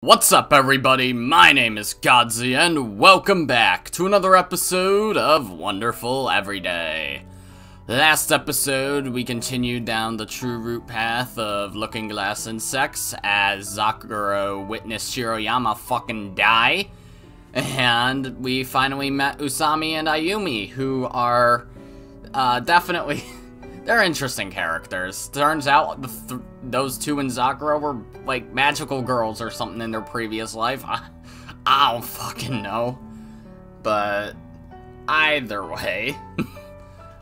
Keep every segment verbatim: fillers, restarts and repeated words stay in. What's up, everybody? My name is Godzi, and welcome back to another episode of Wonderful Everyday. Last episode, we continued down the true root path of Looking-Glass Insects as Zakuro witnessed Shiroyama fucking die, and we finally met Usami and Ayumi, who are uh, definitely... they're interesting characters. Turns out the th those two in Zakuro were, like, magical girls or something in their previous life. I, I don't fucking know. But either way, uh,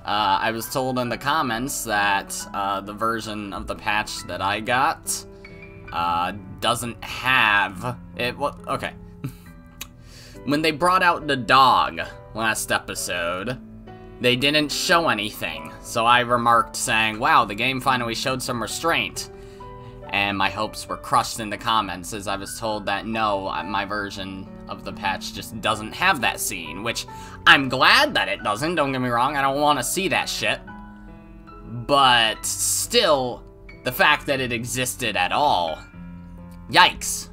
I was told in the comments that uh, the version of the patch that I got uh, doesn't have... it. Well, okay. When they brought out the dog last episode, they didn't show anything, so I remarked saying, wow, the game finally showed some restraint. And my hopes were crushed in the comments as I was told that no, my version of the patch just doesn't have that scene, which I'm glad that it doesn't, don't get me wrong, I don't want to see that shit. But still, the fact that it existed at all, yikes.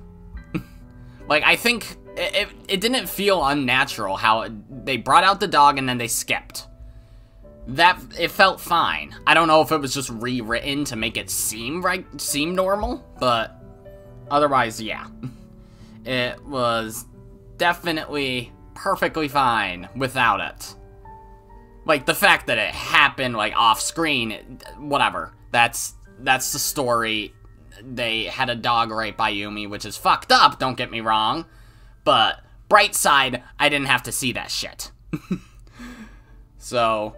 Like, I think it, it, it didn't feel unnatural how it, they brought out the dog and then they skipped. That, it felt fine. I don't know if it was just rewritten to make it seem right, seem normal, but otherwise, yeah. It was definitely perfectly fine without it. Like, the fact that it happened, like, off-screen, whatever. That's, that's the story. They had a dog rape Ayumi, which is fucked up, don't get me wrong. But, bright side, I didn't have to see that shit. So...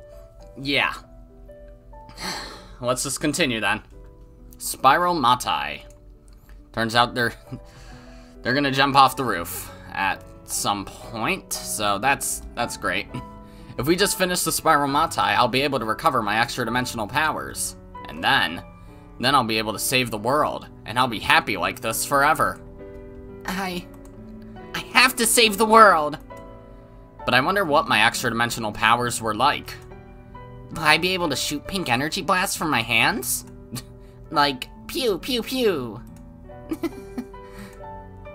yeah. Let's just continue then. Spiral Matai. Turns out they're they're gonna jump off the roof at some point, so that's that's great. If we just finish the Spiral Matai, I'll be able to recover my extra dimensional powers. And then then I'll be able to save the world, and I'll be happy like this forever. I I have to save the world. But I wonder what my extra dimensional powers were like. Will I be able to shoot pink energy blasts from my hands? Like, pew, pew, pew.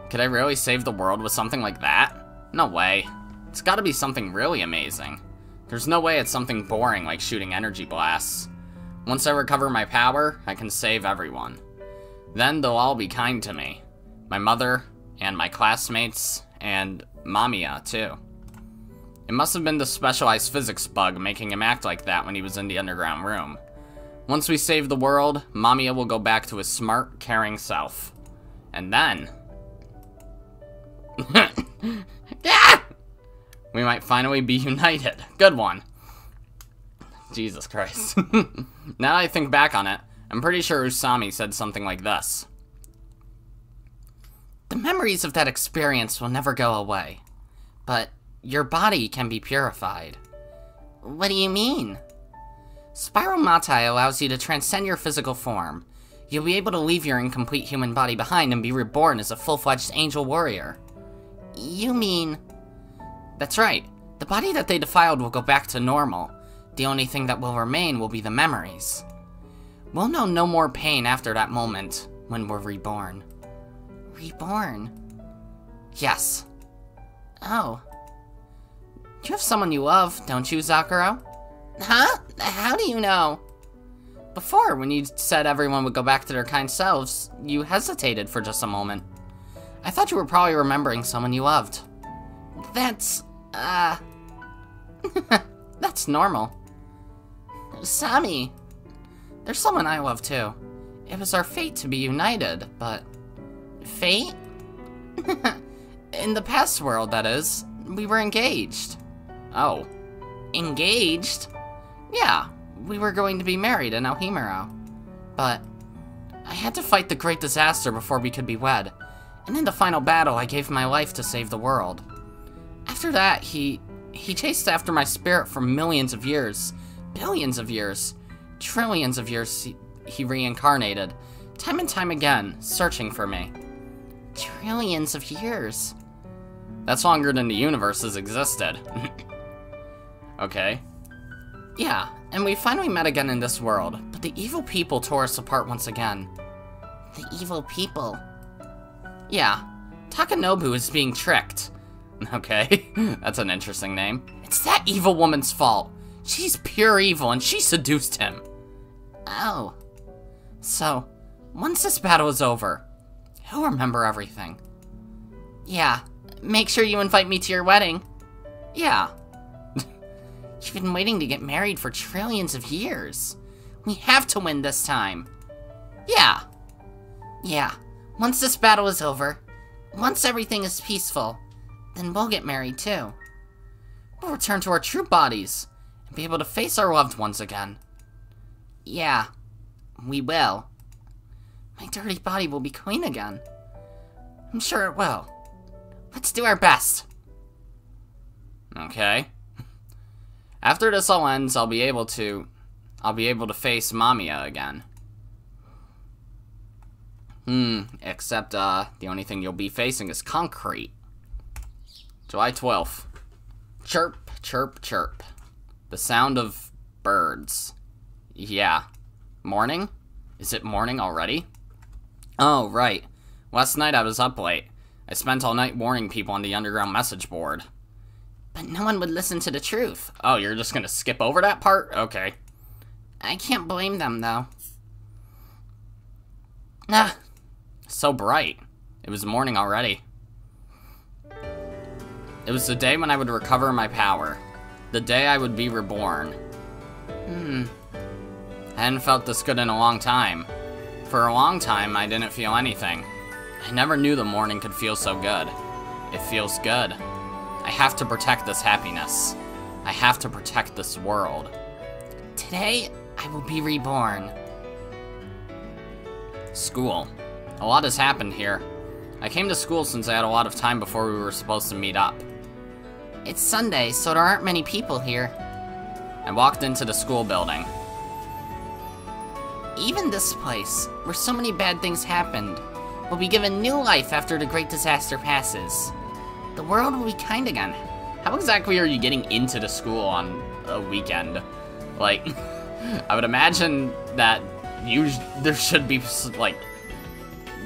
Could I really save the world with something like that? No way. It's gotta be something really amazing. There's no way it's something boring like shooting energy blasts. Once I recover my power, I can save everyone. Then they'll all be kind to me. My mother, and my classmates, and Mamiya, too. It must have been the Specialized Physics Bug making him act like that when he was in the underground room. Once we save the world, Mamiya will go back to his smart, caring self. And then... yeah! We might finally be united. Good one. Jesus Christ. Now that I think back on it, I'm pretty sure Usami said something like this. The memories of that experience will never go away. But... your body can be purified. What do you mean? Spiral Matai allows you to transcend your physical form. You'll be able to leave your incomplete human body behind and be reborn as a full-fledged angel warrior. You mean... that's right. The body that they defiled will go back to normal. The only thing that will remain will be the memories. We'll know no more pain after that moment when we're reborn. Reborn? Yes. Oh. You have someone you love, don't you, Zakuro? Huh? How do you know? Before, when you said everyone would go back to their kind selves, you hesitated for just a moment. I thought you were probably remembering someone you loved. That's... uh... that's normal. Usami! There's someone I love, too. It was our fate to be united, but... fate? In the past world, that is, we were engaged. Oh. Engaged? Yeah, we were going to be married in O'Himaro. But I had to fight the great disaster before we could be wed. And in the final battle, I gave my life to save the world. After that, he... he chased after my spirit for millions of years. Billions of years. Trillions of years he, he reincarnated. Time and time again, searching for me. Trillions of years. That's longer than the universe has existed. Okay. Yeah, and we finally met again in this world, but the evil people tore us apart once again. The evil people? Yeah, Takanobu is being tricked. Okay, that's an interesting name. It's that evil woman's fault. She's pure evil and she seduced him. Oh. So, once this battle is over, he'll remember everything. Yeah, make sure you invite me to your wedding. Yeah. You've been waiting to get married for trillions of years. We have to win this time. Yeah. Yeah, once this battle is over, once everything is peaceful, then we'll get married too. We'll return to our true bodies and be able to face our loved ones again. Yeah, we will. My dirty body will be clean again. I'm sure it will. Let's do our best. Okay. After this all ends, I'll be able to... I'll be able to face Mamiya again. Hmm, except, uh, the only thing you'll be facing is concrete. July twelfth. Chirp, chirp, chirp. The sound of birds. Yeah. Morning? Is it morning already? Oh, right. Last night I was up late. I spent all night warning people on the underground message board. But no one would listen to the truth. Oh, you're just gonna skip over that part? Okay. I can't blame them, though. Ah, so bright. It was morning already. It was the day when I would recover my power. The day I would be reborn. Hmm. I hadn't felt this good in a long time. For a long time, I didn't feel anything. I never knew the morning could feel so good. It feels good. I have to protect this happiness. I have to protect this world. Today, I will be reborn. School. A lot has happened here. I came to school since I had a lot of time before we were supposed to meet up. It's Sunday, so there aren't many people here. I walked into the school building. Even this place, where so many bad things happened, will be given new life after the great disaster passes. The world will be kind again. How exactly are you getting into the school on a weekend? Like, I would imagine that you there should be, like,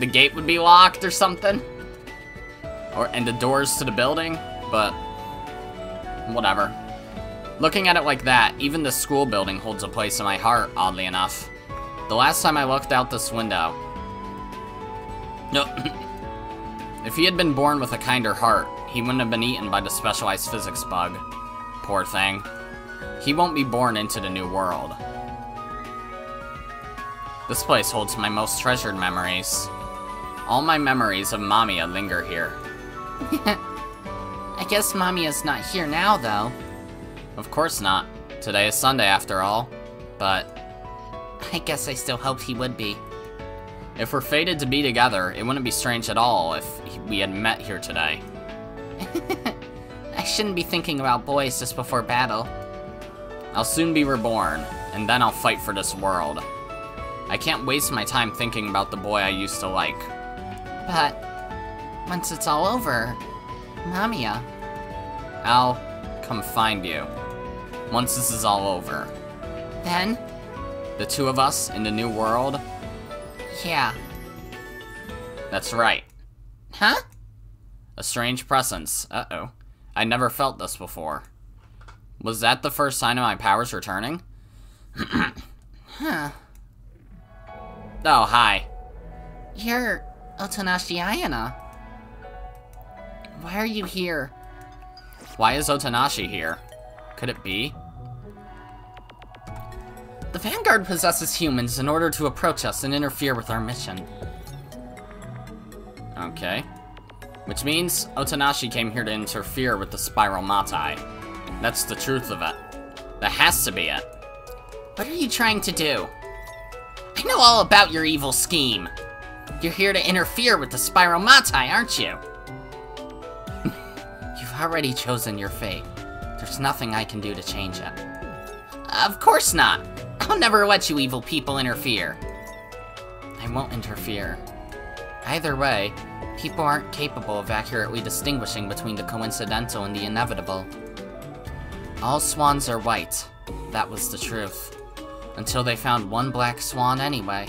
the gate would be locked or something, or and the doors to the building, but whatever. Looking at it like that, even the school building holds a place in my heart, oddly enough. The last time I looked out this window... No. If he had been born with a kinder heart, he wouldn't have been eaten by the Specialized Physics Bug. Poor thing. He won't be born into the new world. This place holds my most treasured memories. All my memories of Mamiya linger here. I guess Mamiya's not here now, though. Of course not. Today is Sunday, after all. But... I guess I still hoped he would be. If we're fated to be together, it wouldn't be strange at all if we had met here today. I shouldn't be thinking about boys just before battle. I'll soon be reborn, and then I'll fight for this world. I can't waste my time thinking about the boy I used to like. But... once it's all over... Mamiya... I'll... come find you. Once this is all over. Then? The two of us in the new world? Yeah. That's right. Huh? A strange presence. Uh-oh. I never felt this before. Was that the first sign of my powers returning? Huh. Oh, hi. You're Otonashi Ayana. Why are you here? Why is Otonashi here? Could it be? The Vanguard possesses humans in order to approach us and interfere with our mission. Okay. Which means Otonashi came here to interfere with the Spiral Matai. That's the truth of it. That has to be it. What are you trying to do? I know all about your evil scheme. You're here to interfere with the Spiral Matai, aren't you? You've already chosen your fate. There's nothing I can do to change it. Of course not. I'll never let you evil people interfere. I won't interfere. Either way, people aren't capable of accurately distinguishing between the coincidental and the inevitable. All swans are white. That was the truth. Until they found one black swan anyway.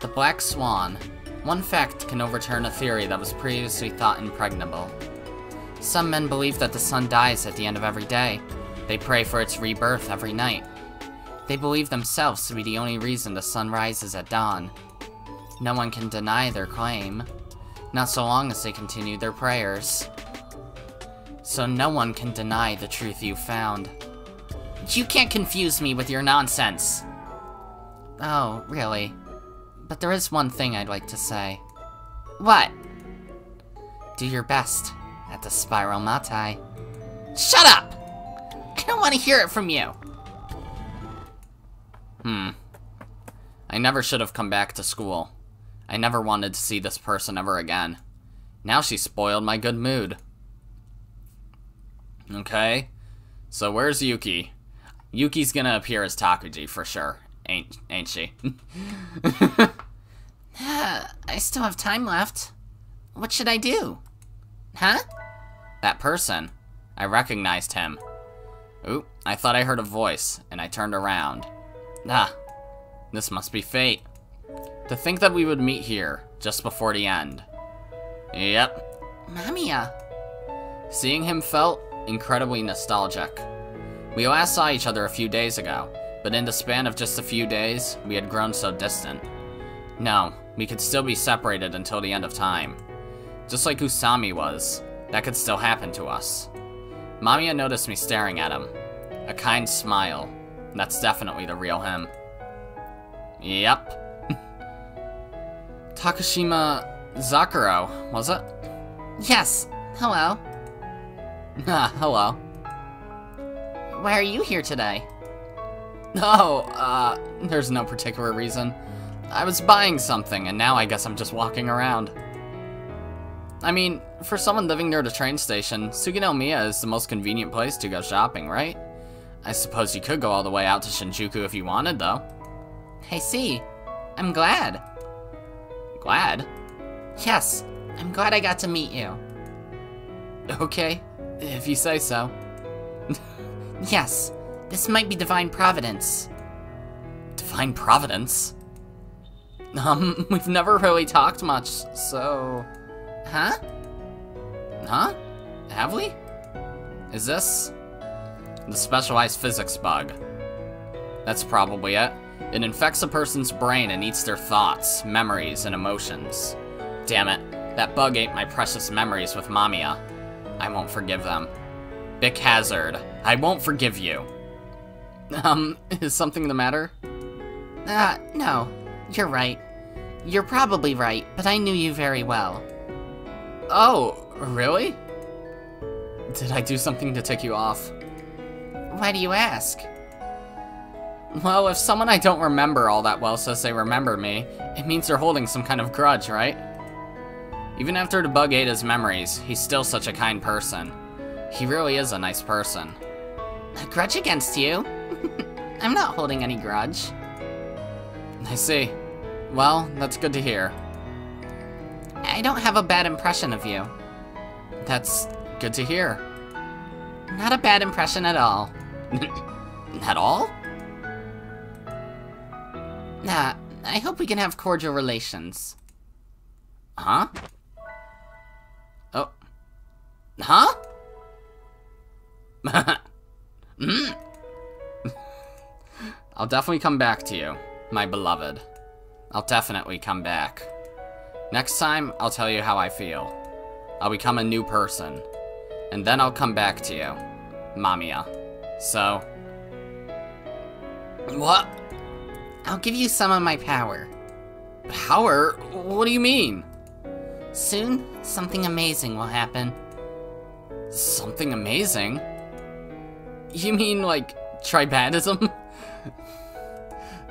The black swan, One fact can overturn a theory that was previously thought impregnable. Some men believe that the sun dies at the end of every day. They pray for its rebirth every night. They believe themselves to be the only reason the sun rises at dawn. No one can deny their claim, not so long as they continue their prayers. So no one can deny the truth you found. You can't confuse me with your nonsense! Oh, really? But there is one thing I'd like to say. What? Do your best at the Spiral Matai. Shut up! I don't want to hear it from you! Hmm. I never should have come back to school. I never wanted to see this person ever again. Now she spoiled my good mood. Okay. So where's Yuki? Yuki's gonna appear as Takuji for sure. Ain't, ain't she? I still have time left. What should I do? Huh? That person. I recognized him. Oop, I thought I heard a voice, and I turned around. Ah, this must be fate. To think that we would meet here, just before the end. Yep. Mamiya. Seeing him felt incredibly nostalgic. We last saw each other a few days ago, but in the span of just a few days, we had grown so distant. No, we could still be separated until the end of time. Just like Usami was, that could still happen to us. Mamiya noticed me staring at him. A kind smile. That's definitely the real him. Yep. Takashima Zakuro, was it? Yes, hello. Ah, hello. Why are you here today? Oh, uh, there's no particular reason. I was buying something, and now I guess I'm just walking around. I mean, for someone living near the train station, Suginomiya is the most convenient place to go shopping, right? I suppose you could go all the way out to Shinjuku if you wanted, though. I see. I'm glad. Glad? Yes, I'm glad I got to meet you. Okay, if you say so. Yes, this might be divine providence. Divine providence? Um, we've never really talked much, so... Huh? Huh? Have we? Is this... the Specialized Physics Bug? That's probably it. It infects a person's brain and eats their thoughts, memories, and emotions. Damn it, that bug ate my precious memories with Mamiya. I won't forgive them. Bic Hazard, I won't forgive you. Um, is something the matter? Uh, no. You're right. You're probably right, but I knew you very well. Oh, really? Did I do something to tick you off? Why do you ask? Well, if someone I don't remember all that well says they remember me, it means they're holding some kind of grudge, right? Even after the bug ate his memories, he's still such a kind person. He really is a nice person. A grudge against you? I'm not holding any grudge. I see. Well, that's good to hear. I don't have a bad impression of you. That's good to hear. Not a bad impression at all. At all? Nah, I hope we can have cordial relations. Huh? Oh. Huh? mm. I'll definitely come back to you, my beloved. I'll definitely come back. Next time, I'll tell you how I feel. I'll become a new person. And then I'll come back to you, Mamiya. So... What? I'll give you some of my power. Power? What do you mean? Soon, something amazing will happen. Something amazing? You mean, like, tribadism?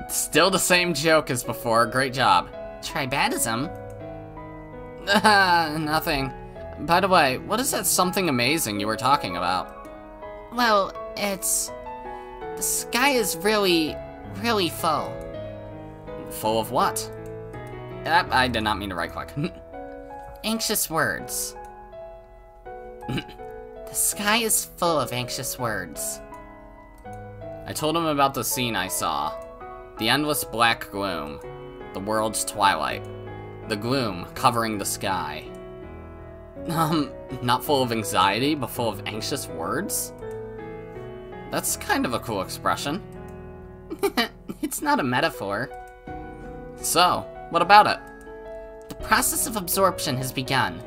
Still the same joke as before, great job. Tribadism? Uh, nothing. By the way, what is that something amazing you were talking about? Well, it's... the sky is really, really full. Full of what? Uh, I did not mean to right-click. Anxious words. The sky is full of anxious words. I told him about the scene I saw. The endless black gloom. The world's twilight. the gloom covering the sky. Um, not full of anxiety, but full of anxious words? That's kind of a cool expression. It's not a metaphor. So, what about it? The process of absorption has begun.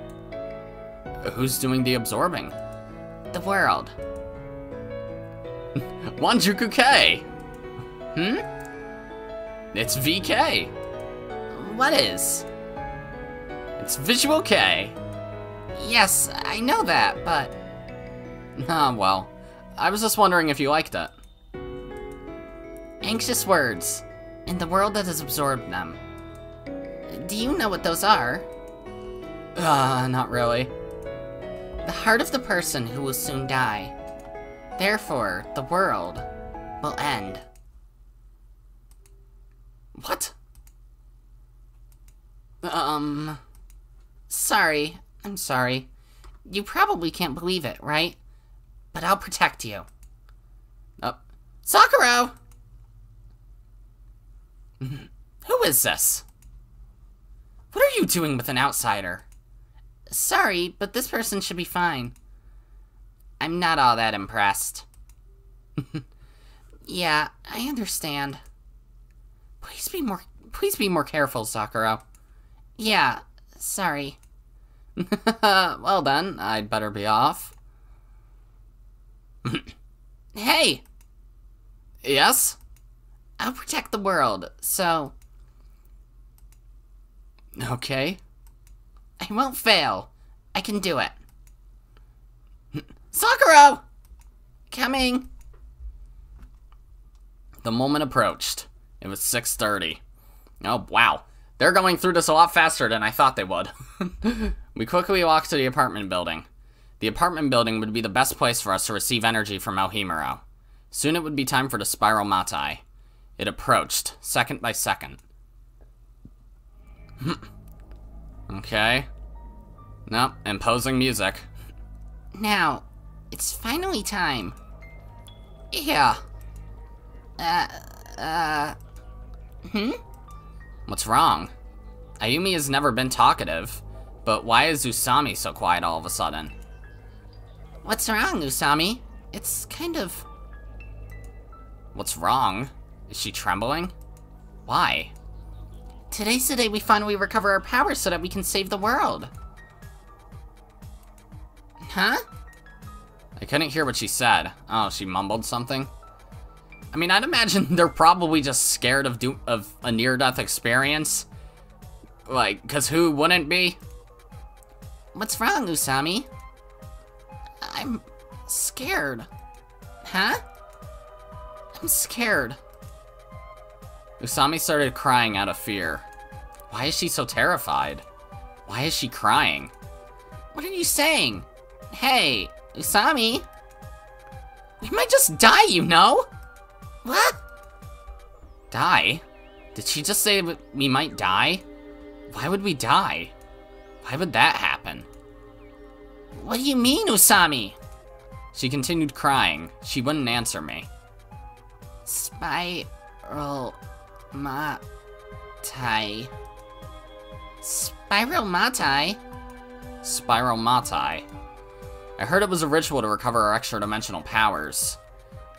Who's doing the absorbing? The world. Wanjuku K! Hmm? It's V K! What is? It's Visual K! Yes, I know that, but... Ah, well. I was just wondering if you liked it. Anxious words. In the world that has absorbed them. Do you know what those are? Ah, uh, not really. The heart of the person who will soon die. Therefore, the world will end. What? Um... Sorry. I'm sorry. You probably can't believe it, right? But I'll protect you. Oh. Zakuro! Who is this? What are you doing with an outsider? Sorry, but this person should be fine. I'm not all that impressed. Yeah, I understand. Please be more please be more careful, Zakuro. Yeah, sorry. Well then, I'd better be off. Hey! Yes? I'll protect the world, so... Okay. I won't fail. I can do it. Zakuro! Coming! The moment approached. It was six thirty. Oh, wow. They're going through this a lot faster than I thought they would. We quickly walked to the apartment building. The apartment building would be the best place for us to receive energy from O'Himaro. Soon it would be time for the Spiral Matai. It approached, second by second. Okay. Nope, imposing music. Now, it's finally time. Yeah. Uh, uh... Hmm? What's wrong? Ayumi has never been talkative, but why is Usami so quiet all of a sudden? What's wrong, Usami? It's kind of... What's wrong? Is she trembling? Why? Today's the day we finally recover our powers so that we can save the world. Huh? I couldn't hear what she said. Oh, she mumbled something? I mean, I'd imagine they're probably just scared of do of a near-death experience. Like, because who wouldn't be? What's wrong, Usami? I'm scared. Huh? I'm scared. Usami started crying out of fear. Why is she so terrified? Why is she crying? What are you saying? Hey, Usami. We might just die, you know? What? Die? Did she just say we might die? Why would we die? Why would that happen? What do you mean, Usami? She continued crying. She wouldn't answer me. Spiral Matai. Spiral Matai? Spiral Matai. I heard it was a ritual to recover our extra-dimensional powers.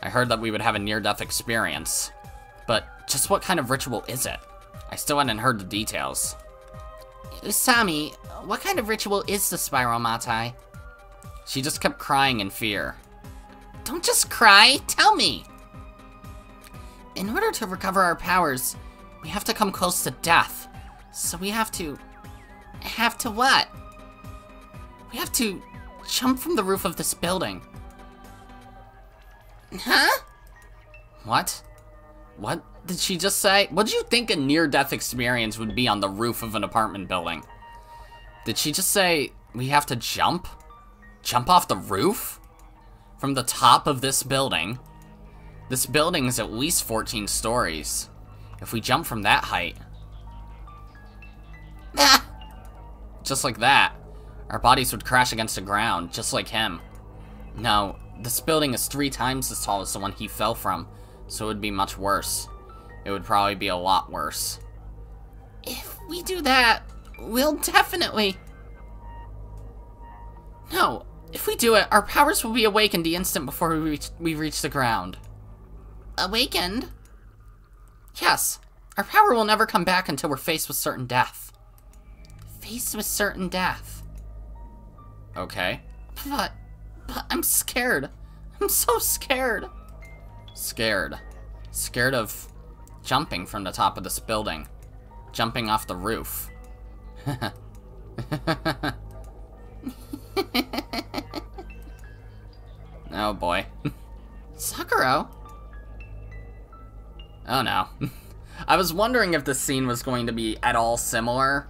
I heard that we would have a near-death experience. But just what kind of ritual is it? I still hadn't heard the details. Usami, what kind of ritual is the Spiral Matai? She just kept crying in fear. Don't just cry, tell me! In order to recover our powers, we have to come close to death. So we have to... Have to what? We have to jump from the roof of this building. Huh? What? What did she just say? What did you think a near-death experience would be on the roof of an apartment building? Did she just say, we have to jump? Jump off the roof? From the top of this building? This building is at least fourteen stories. If we jump from that height... Ah! Just like that, our bodies would crash against the ground, just like him. No. This building is three times as tall as the one he fell from, so it would be much worse. It would probably be a lot worse. If we do that, We'll definitely... No, if we do it, our powers will be awakened the instant before we reach, we reach the ground. Awakened? Yes, our power will never come back until we're faced with certain death. Faced with certain death. Okay. But, but I'm scared. I'm so scared. Scared. Scared of jumping from the top of this building. Jumping off the roof. Oh boy. Zakuro? Oh no. I was wondering if this scene was going to be at all similar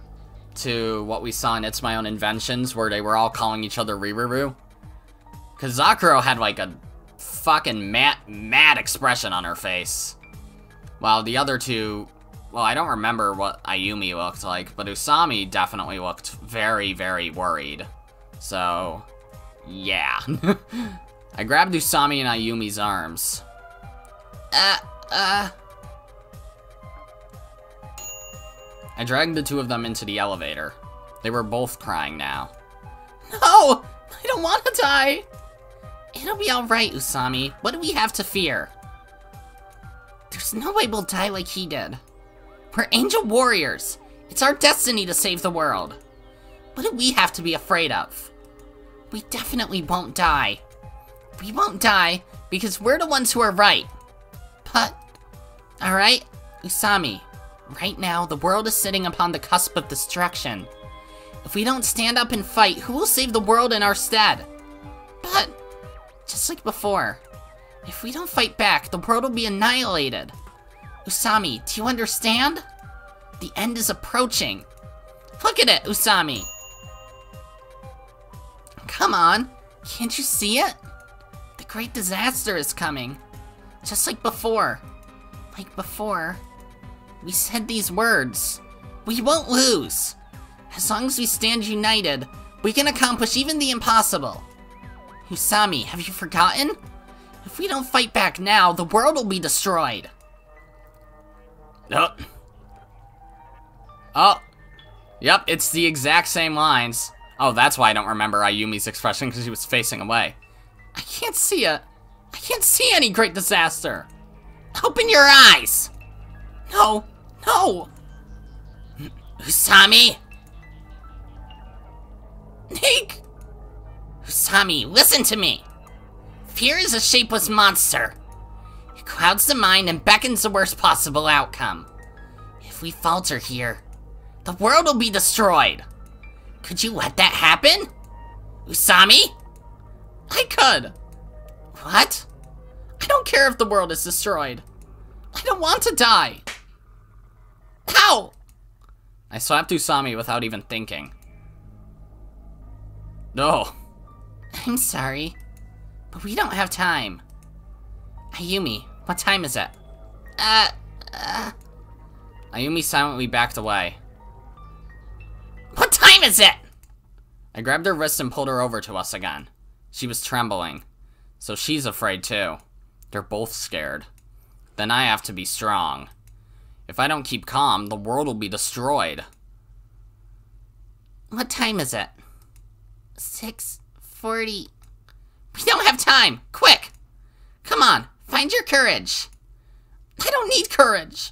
to what we saw in It's My Own Inventions, where they were all calling each other Riruru. Because Zakuro had like a fucking mad, mad expression on her face. While the other two... Well, I don't remember what Ayumi looked like, but Usami definitely looked very, very worried. So, yeah. I grabbed Usami and Ayumi's arms. Uh, uh. I dragged the two of them into the elevator. They were both crying now. No! I don't want to die! It'll be alright, Usami. What do we have to fear? There's no way we'll die like he did. We're angel warriors. It's our destiny to save the world. What do we have to be afraid of? We definitely won't die. We won't die because we're the ones who are right. But, alright, Usami, right now the world is sitting upon the cusp of destruction. If we don't stand up and fight, who will save the world in our stead? But, just like before, if we don't fight back, the world will be annihilated. Usami, do you understand? The end is approaching. Look at it, Usami! Come on, can't you see it? The great disaster is coming. Just like before. Like before, we said these words. We won't lose. As long as we stand united, we can accomplish even the impossible. Usami, have you forgotten? If we don't fight back now, the world will be destroyed. Oh. Oh. Yep, it's the exact same lines. Oh, that's why I don't remember Ayumi's expression, because she was facing away. I can't see it. I can't see any great disaster. Open your eyes. No. No. Usami. Nick. Usami, listen to me. Fear is a shapeless monster. It clouds the mind and beckons the worst possible outcome. If we falter here, the world will be destroyed. Could you let that happen? Usami? I could. What? I don't care if the world is destroyed. I don't want to die. Ow! I slapped Usami without even thinking. No. I'm sorry, but we don't have time. Ayumi, what time is it? Uh, uh... Ayumi silently backed away. What time is it? I grabbed her wrist and pulled her over to us again. She was trembling. So she's afraid too. They're both scared. Then I have to be strong. If I don't keep calm, the world will be destroyed. What time is it? six forty. We don't have time! Quick! Come on, find your courage. I don't need courage.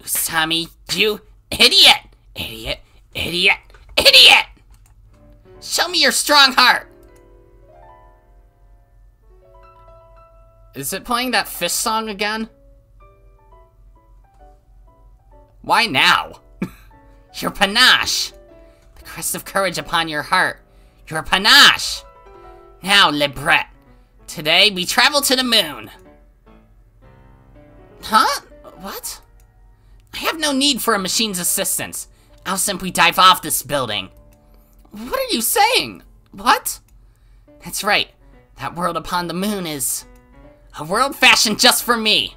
Usami, you idiot! Idiot, idiot, idiot! Show me your strong heart! Is it playing that fish song again? Why now? Your panache! The crest of courage upon your heart. Your panache! Now, Librette, today we travel to the moon! Huh? What? I have no need for a machine's assistance. I'll simply dive off this building. What are you saying? What? That's right. That world upon the moon is a world fashioned just for me.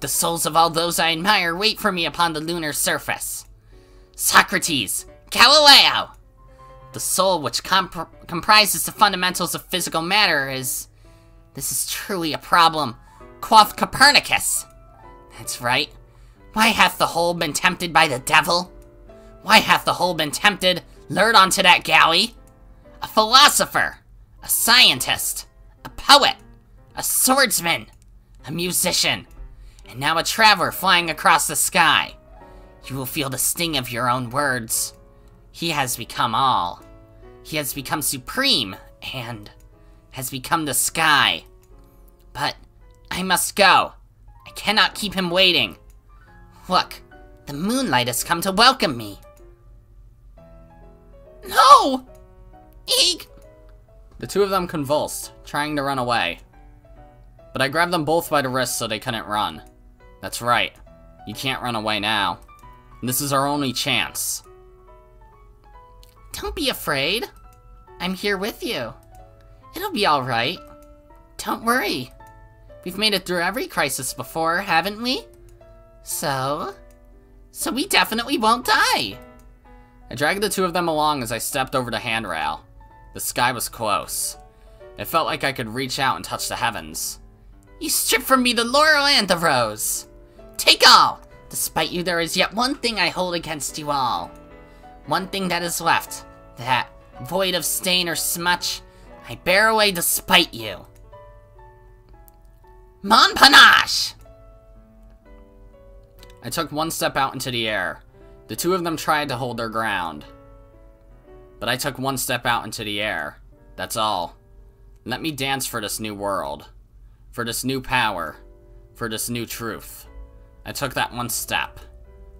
The souls of all those I admire wait for me upon the lunar surface. Socrates, Galileo. The soul which comp comprises the fundamentals of physical matter is... This is truly a problem. Quoth Copernicus. That's right. Why hath the whole been tempted by the devil? Why hath the whole been tempted, lured onto that galley? A philosopher, a scientist, a poet, a swordsman, a musician, and now a traveler flying across the sky. You will feel the sting of your own words. He has become all. He has become supreme, and has become the sky. But I must go. I cannot keep him waiting. Look, the moonlight has come to welcome me. No! Eek! The two of them convulsed, trying to run away. But I grabbed them both by the wrist so they couldn't run. That's right. You can't run away now. This is our only chance. Don't be afraid. I'm here with you. It'll be alright. Don't worry. We've made it through every crisis before, haven't we? So... So we definitely won't die! I dragged the two of them along as I stepped over the handrail. The sky was close. It felt like I could reach out and touch the heavens. You strip from me the laurel and the rose! Take all! Despite you, there is yet one thing I hold against you all. One thing that is left, that, void of stain or smutch, I bear away despite you. Mon panache! I took one step out into the air. The two of them tried to hold their ground. But I took one step out into the air. That's all. Let me dance for this new world. For this new power. For this new truth. I took that one step.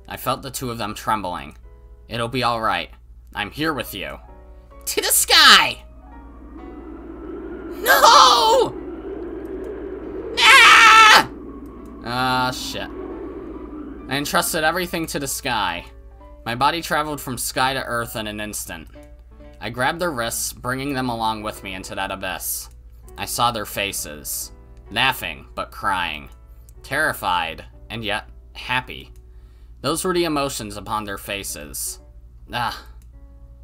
I felt the two of them trembling. It'll be alright. I'm here with you. To the sky! No! Ah! Ah, shit. I entrusted everything to the sky. My body traveled from sky to earth in an instant. I grabbed their wrists, bringing them along with me into that abyss. I saw their faces. Laughing, but crying. Terrified, and yet happy. Those were the emotions upon their faces. Ah.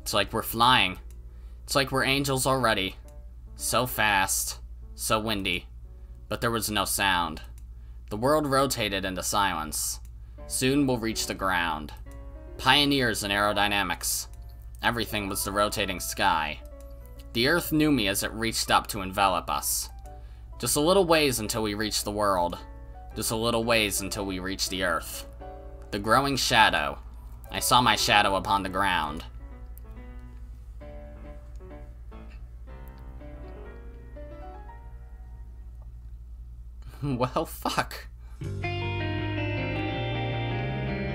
It's like we're flying. It's like we're angels already. So fast. So windy. But there was no sound. The world rotated into silence. Soon we'll reach the ground. Pioneers in aerodynamics. Everything was the rotating sky. The earth knew me as it reached up to envelop us. Just a little ways until we reached the world. Just a little ways until we reached the earth. The growing shadow. I saw my shadow upon the ground. Well, fuck.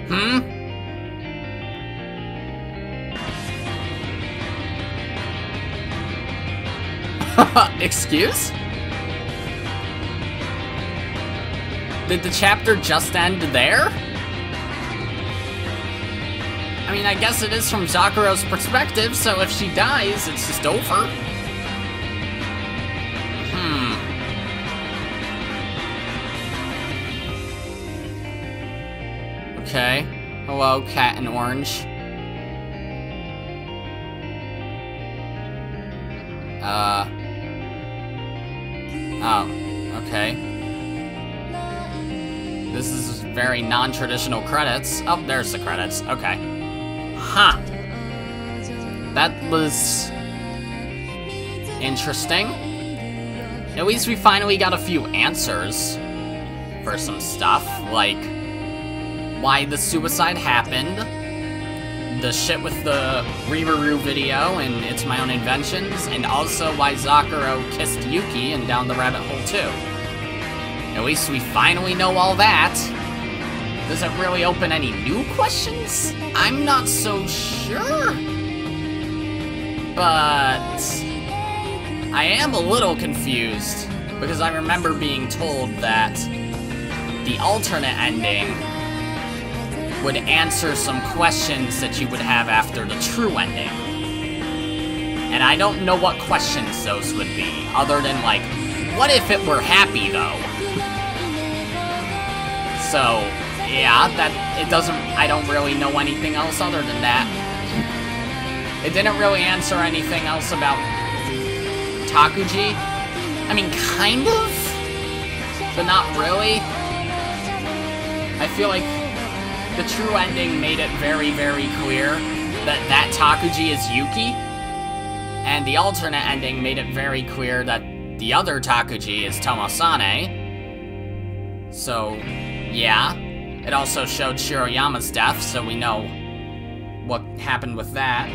Hmm? Excuse? Did the chapter just end there? I mean, I guess it is from Zakuro's perspective, so if she dies, it's just over. Okay. Hello, cat in orange. Uh. Oh. Okay. This is very non-traditional credits. Oh, there's the credits. Okay. Huh. That was... interesting. At least we finally got a few answers for some stuff, like... why the suicide happened, the shit with the Riruru video and It's My Own Inventions, and also why Zakuro kissed Yuki and down the rabbit hole too. At least we finally know all that. Does it really open any new questions? I'm not so sure. But... I am a little confused, because I remember being told that the alternate ending would answer some questions that you would have after the true ending. And I don't know what questions those would be, other than like, what if it were happy though? So, yeah, that, it doesn't, I don't really know anything else other than that. It didn't really answer anything else about Takuji. I mean, kind of, but not really. I feel like the true ending made it very, very clear that that Takuji is Yuki, and the alternate ending made it very clear that the other Takuji is Tomosane. So, yeah. It also showed Shiroyama's death, so we know what happened with that.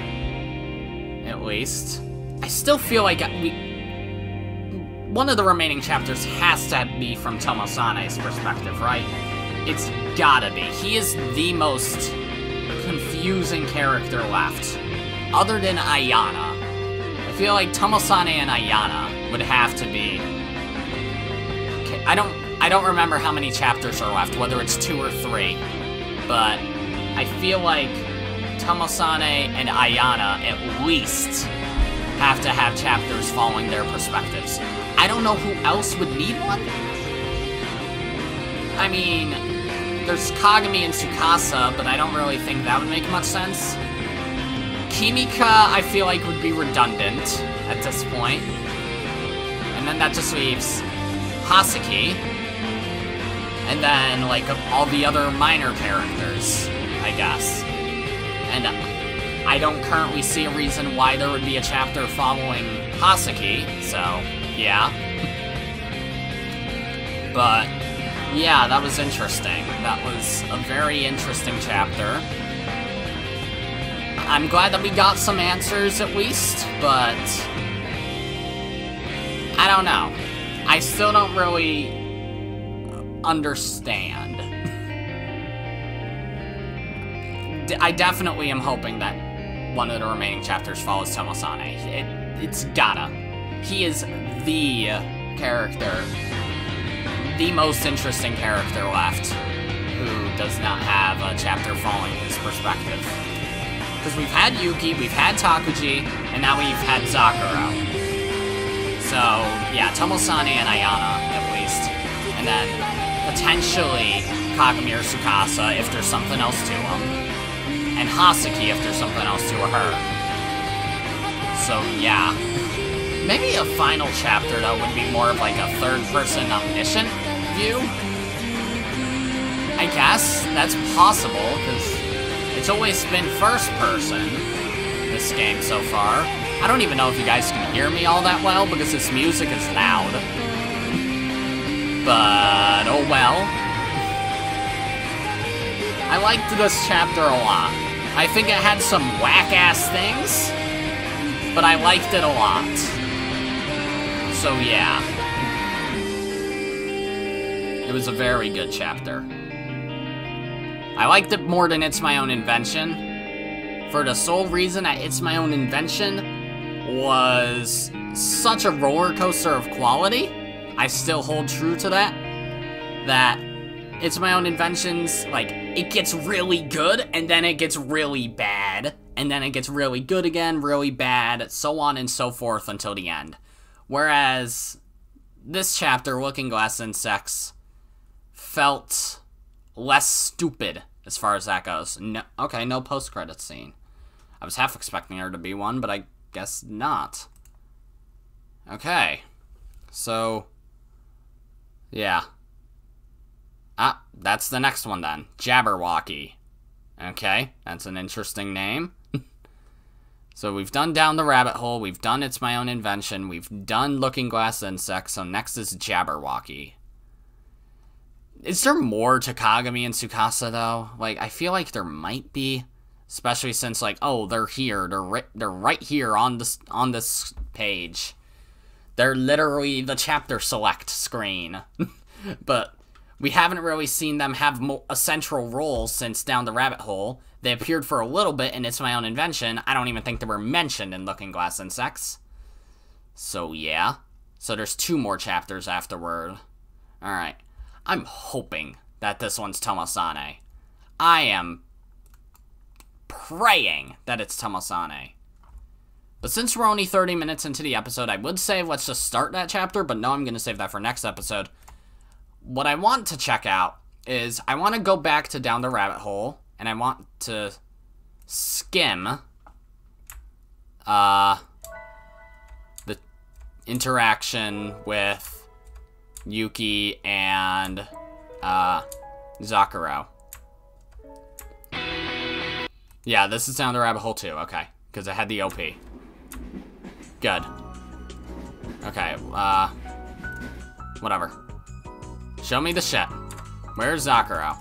At least. I still feel like I, we... one of the remaining chapters has to be from Tomosane's perspective, right? It's gotta be. He is the most confusing character left, other than Ayana. I feel like Tomosane and Ayana would have to be... Okay, I don't... I don't remember how many chapters are left, whether it's two or three, but I feel like Tomosane and Ayana at least have to have chapters following their perspectives. I don't know who else would need one. I mean, there's Kagami and Tsukasa, but I don't really think that would make much sense. Kimika, I feel like, would be redundant at this point. And then that just leaves Hasaki. And then, like, all the other minor characters, I guess. And uh, I don't currently see a reason why there would be a chapter following Hasaki, so, yeah. But, yeah, that was interesting. That was a very interesting chapter. I'm glad that we got some answers, at least, but... I don't know. I still don't really... understand. I definitely am hoping that one of the remaining chapters follows Tomosane. It, it's gotta. He is the character, the most interesting character left, who does not have a chapter following his perspective. Because we've had Yuki, we've had Takuji, and now we've had Zakuro. So, yeah, Tomosane and Ayana, at least. And then... potentially Kagami or Tsukasa if there's something else to him. And Hasaki if there's something else to her. So, yeah. Maybe a final chapter, though, would be more of like a third-person omniscient view? I guess that's possible, because it's always been first-person, this game so far. I don't even know if you guys can hear me all that well, because this music is loud. But, oh well. I liked this chapter a lot. I think it had some whack-ass things, but I liked it a lot. So yeah. It was a very good chapter. I liked it more than It's My Own Invention, for the sole reason that It's My Own Invention was such a roller coaster of quality. I still hold true to that, that It's My Own Inventions, like, it gets really good, and then it gets really bad, and then it gets really good again, really bad, so on and so forth until the end. Whereas, this chapter, Looking-Glass Insects, felt less stupid, as far as that goes. No, okay, no post-credits scene. I was half expecting there to be one, but I guess not. Okay, so... yeah. Ah, that's the next one then. Jabberwocky. Okay, that's an interesting name. So we've done Down the Rabbit Hole, we've done It's My Own Invention, we've done Looking-Glass Insects, so next is Jabberwocky. Is there more to Kagami and Tsukasa, though? Like, I feel like there might be. Especially since, like, oh, they're here. They're, ri they're right here on this, on this page. They're literally the chapter select screen. But we haven't really seen them have mo a central role since Down the Rabbit Hole. They appeared for a little bit in It's My Own Invention. I don't even think they were mentioned in Looking-Glass Insects. So, yeah. So there's two more chapters afterward. Alright. I'm hoping that this one's Tomosane. I am praying that it's Tomosane. But since we're only thirty minutes into the episode, I would say let's just start that chapter, but no, I'm going to save that for next episode. What I want to check out is I want to go back to Down the Rabbit Hole, and I want to skim uh, the interaction with Yuki and uh, Zakuro. Yeah, this is down the rabbit hole too. Okay, because I had the O P. Good. Okay, uh... whatever. Show me the shit. Where's Zakuro?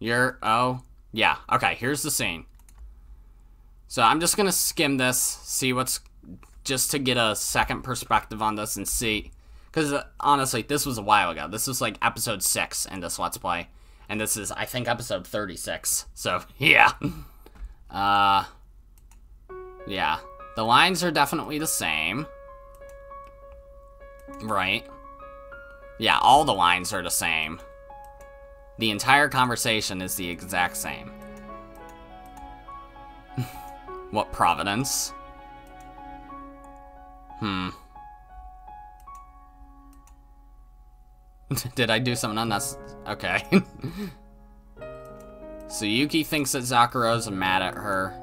You're... oh... yeah, okay, here's the scene. So I'm just gonna skim this, see what's... just to get a second perspective on this and see... because, uh, honestly, this was a while ago. This was, like, episode six in this Let's Play. And this is, I think, episode thirty-six. So, yeah. uh... Yeah. The lines are definitely the same. Right. Yeah, all the lines are the same. The entire conversation is the exact same. What providence? Hmm. Did I do something unnecessary? Okay. So Yuki thinks that Zakuro's mad at her.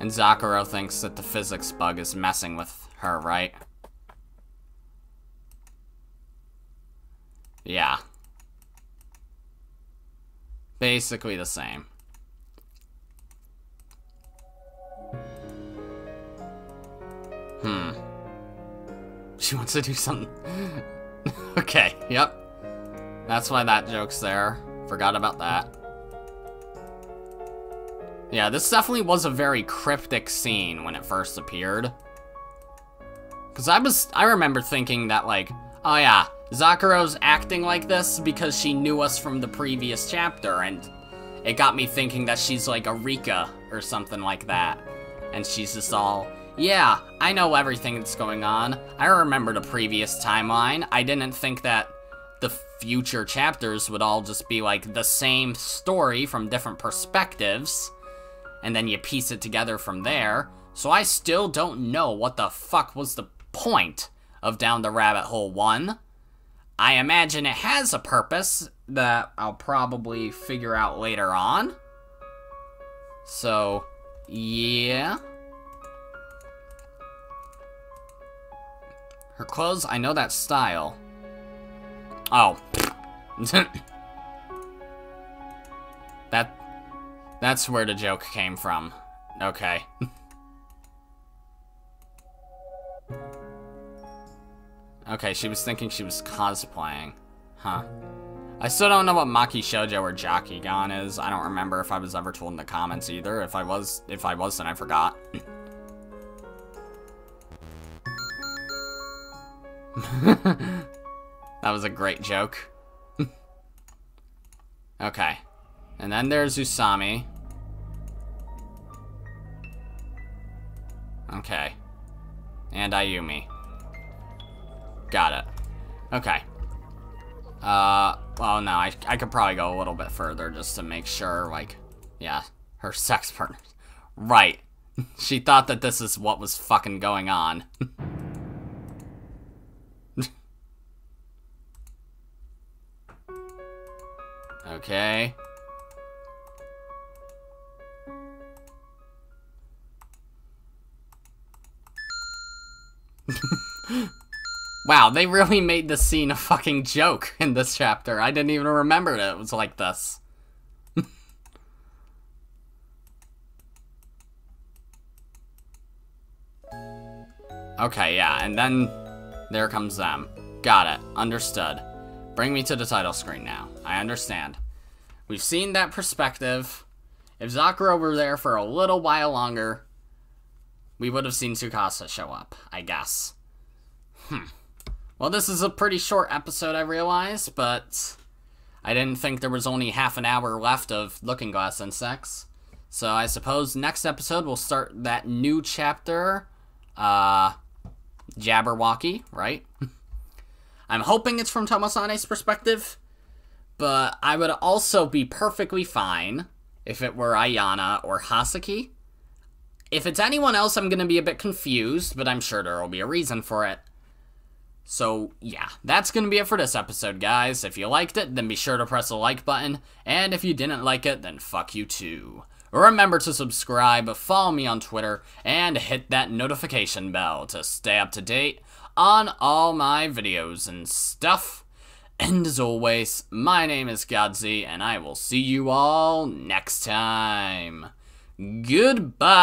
And Zakuro thinks that the physics bug is messing with her, right? Yeah. Basically the same. Hmm. She wants to do something. Okay, yep. That's why that joke's there. Forgot about that. Yeah, this definitely was a very cryptic scene when it first appeared. Because I was, I remember thinking that, like, oh yeah, Zakuro's acting like this because she knew us from the previous chapter, and it got me thinking that she's like a Rika or something like that. And she's just all, yeah, I know everything that's going on. I remember the previous timeline. I didn't think that the future chapters would all just be like the same story from different perspectives. And then you piece it together from there. So I still don't know what the fuck was the point of Down the Rabbit Hole one. I imagine it has a purpose that I'll probably figure out later on. So, yeah. Her clothes, I know that style. Oh. That... that's where the joke came from. Okay. Okay, she was thinking she was cosplaying. Huh. I still don't know what Maki Shoujo or Jakugan is. I don't remember if I was ever told in the comments either. If I was, if I was, then I forgot. That was a great joke. Okay. And then there's Usami. Okay. And Ayumi. Got it. Okay. Uh, well, no, I, I could probably go a little bit further just to make sure, like, yeah, her sex partners. Right. She thought that this is what was fucking going on. Okay. Wow, they really made this scene a fucking joke in this chapter. I didn't even remember that it was like this. Okay, yeah, and then there comes them. Got it. Understood. Bring me to the title screen now. I understand. We've seen that perspective. If Zakuro were there for a little while longer, we would have seen Tsukasa show up, I guess. Hmm. Well, this is a pretty short episode, I realize, but I didn't think there was only half an hour left of Looking-Glass Insects. So I suppose next episode we'll start that new chapter, uh, Jabberwocky, right? I'm hoping it's from Tomosane's perspective, but I would also be perfectly fine if it were Ayana or Hasaki. If it's anyone else, I'm going to be a bit confused, but I'm sure there will be a reason for it. So, yeah, that's going to be it for this episode, guys. If you liked it, then be sure to press the like button, and if you didn't like it, then fuck you too. Remember to subscribe, follow me on Twitter, and hit that notification bell to stay up to date on all my videos and stuff. And as always, my name is Godzi, and I will see you all next time. Goodbye!